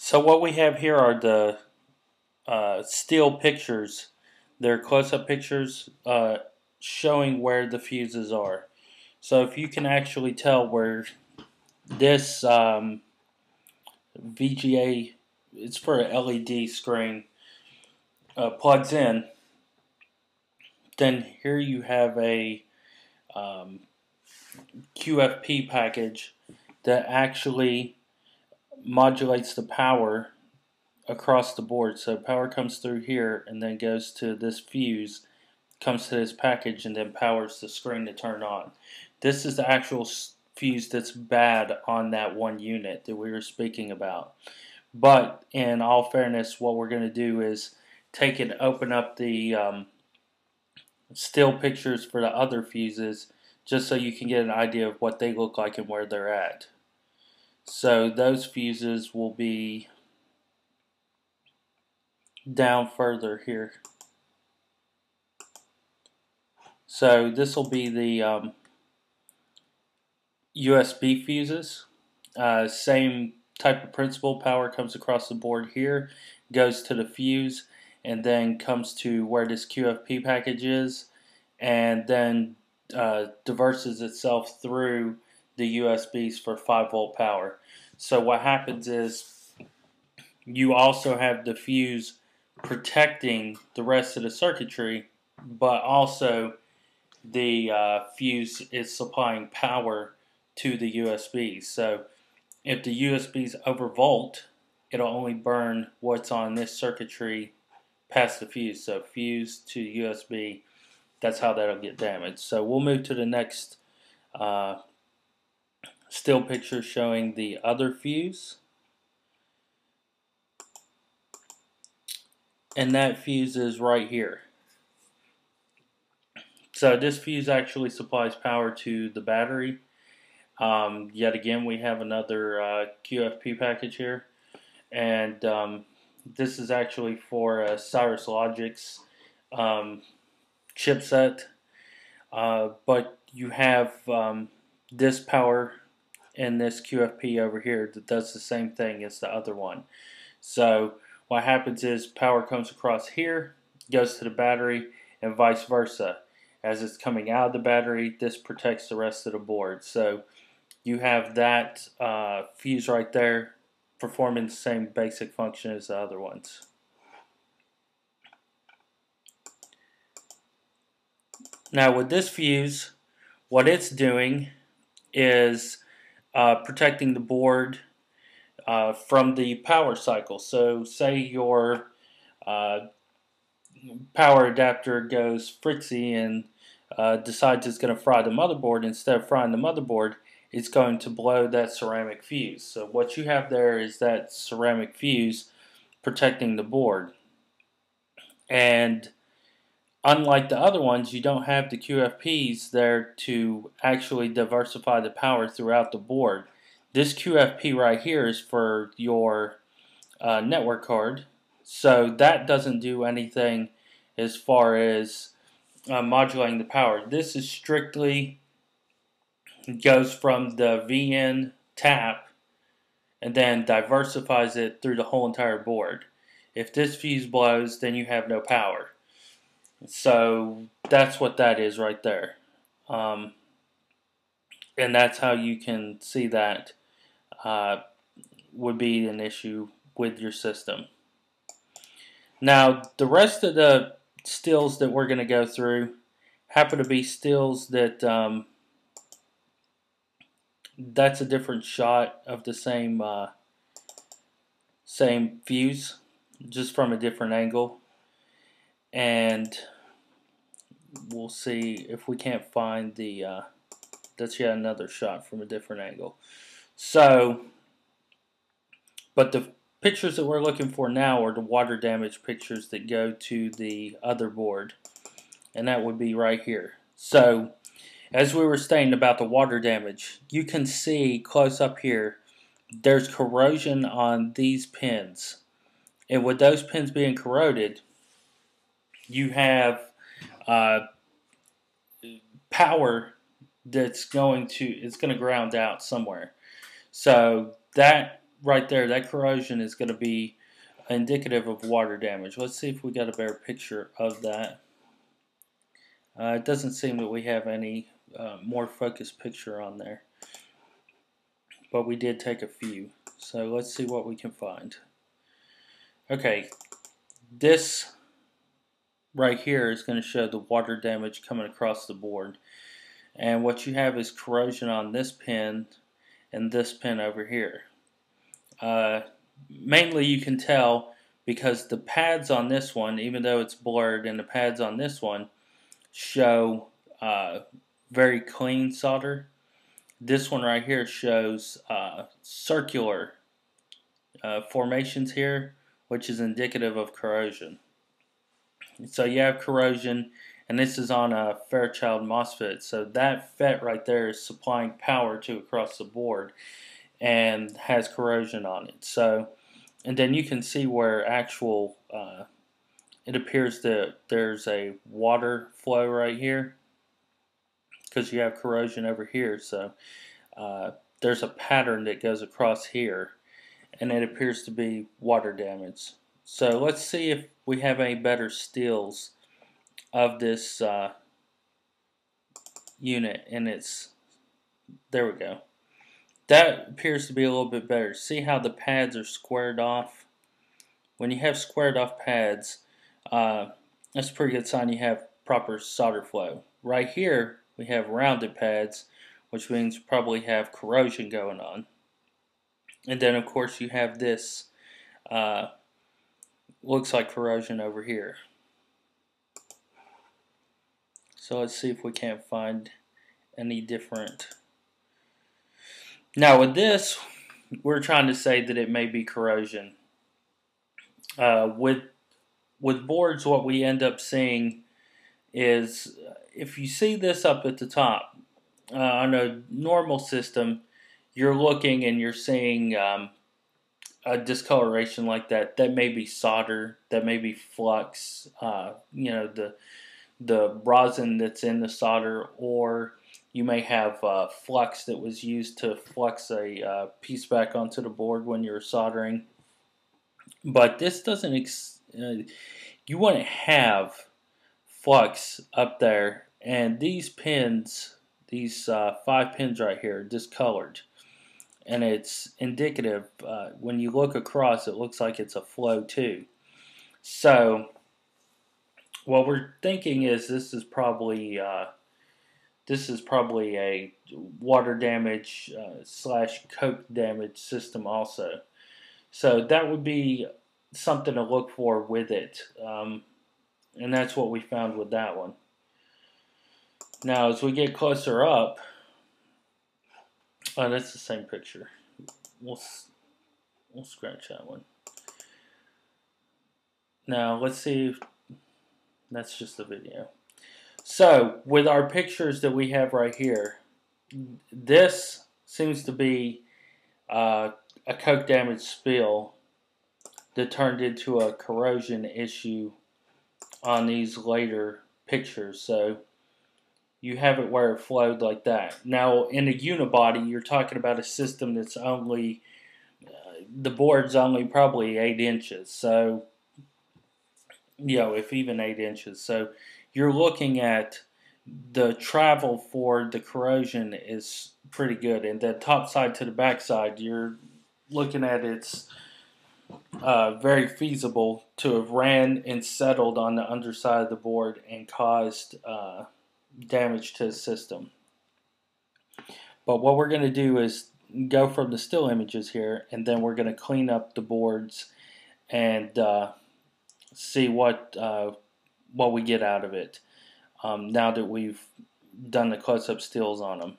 So what we have here are the still pictures. They're close-up pictures showing where the fuses are. So if you can actually tell where this VGA, it's for an LED screen, plugs in, then here you have a QFP package that actually modulates the power across the board. So power comes through here and then goes to this fuse, comes to this package, and then powers the screen to turn on. This is the actual fuse that's bad on that one unit that we were speaking about. But in all fairness, what we're going to do is take and open up the still pictures for the other fuses just so you can get an idea of what they look like and where they're at. So those fuses will be down further here. So this will be the USB fuses. Same type of principle. Power comes across the board here, goes to the fuse, and then comes to where this QFP package is, and then traverses itself through the USBs for 5-volt power. So what happens is you also have the fuse protecting the rest of the circuitry, but also the fuse is supplying power to the USBs. So if the USBs overvolt, it'll only burn what's on this circuitry past the fuse. So fuse to USB, that's how that'll get damaged. So we'll move to the next still picture showing the other fuse. And that fuse is right here. So this fuse actually supplies power to the battery. Yet again, we have another QFP package here. And this is actually for a Cyrus Logix chipset. But you have this power and this QFP over here that does the same thing as the other one. So what happens is power comes across here, goes to the battery, and vice versa. As it's coming out of the battery, this protects the rest of the board. So you have that fuse right there performing the same basic function as the other ones. Now with this fuse, what it's doing is protecting the board from the power cycle. So say your power adapter goes fritzy and decides it's going to fry the motherboard. Instead of frying the motherboard, it's going to blow that ceramic fuse. So what you have there is that ceramic fuse protecting the board. And unlike the other ones, you don't have the QFPs there to actually diversify the power throughout the board. This QFP right here is for your network card. So that doesn't do anything as far as modulating the power. This is strictly goes from the VIN tap and then diversifies it through the whole entire board. If this fuse blows, then you have no power. So that's what that is right there. And that's how you can see that would be an issue with your system. Now, the rest of the stills that we're going to go through happen to be stills that that's a different shot of the same fuse, just from a different angle. And we'll see if we can't find the that's yet another shot from a different angle. So, but the pictures that we're looking for now are the water damage pictures that go to the other board, and that would be right here. So as we were saying about the water damage, you can see close up here there's corrosion on these pins, and with those pins being corroded, you have power that's going to ground out somewhere. So that right there, that corrosion is going to be indicative of water damage. Let's see if we got a better picture of that. It doesn't seem that we have any more focused picture on there, but we did take a few. So let's see what we can find. Okay, this right here is going to show the water damage coming across the board. And what you have is corrosion on this pin and this pin over here. Mainly you can tell because the pads on this one, even though it's blurred, and the pads on this one show very clean solder. This one right here shows circular formations here, which is indicative of corrosion. So you have corrosion, and this is on a Fairchild MOSFET. So that FET right there is supplying power to across the board and has corrosion on it. So, and then you can see where actual it appears that there's a water flow right here because you have corrosion over here. So there's a pattern that goes across here, and it appears to be water damage. So let's see if we have any better stills of this unit, and it's, there we go. That appears to be a little bit better. See how the pads are squared off? When you have squared off pads, that's a pretty good sign you have proper solder flow. Right here we have rounded pads, which means you probably have corrosion going on. And then of course you have this, looks like corrosion over here. So let's see if we can't find any different. Now with this, we're trying to say that it may be corrosion. With boards, what we end up seeing is, if you see this up at the top, on a normal system, you're looking and you're seeing a discoloration like that. That may be solder, that may be flux, you know, the rosin that's in the solder, or you may have flux that was used to flux a piece back onto the board when you were soldering. But this doesn't you wouldn't have flux up there, and these pins, these 5 pins right here, are discolored, and it's indicative. When you look across, it looks like it's a flow too. So what we're thinking is this is probably a water damage slash coke damage system also. So that would be something to look for with it, and that's what we found with that one. Now as we get closer up, oh, that's the same picture. We'll scratch that one. Now let's see. That's just the video. So with our pictures that we have right here, this seems to be a coke damage spill that turned into a corrosion issue on these later pictures. So you have it where it flowed like that. Now in a unibody, you're talking about a system that's only, the board's only probably 8 inches. So, you know, if even 8 inches. So you're looking at the travel for the corrosion is pretty good. And the top side to the back side, you're looking at it's very feasible to have ran and settled on the underside of the board and caused damage to the system. But what we're going to do is go from the still images here, and then we're going to clean up the boards and see what we get out of it now that we've done the close-up stills on them.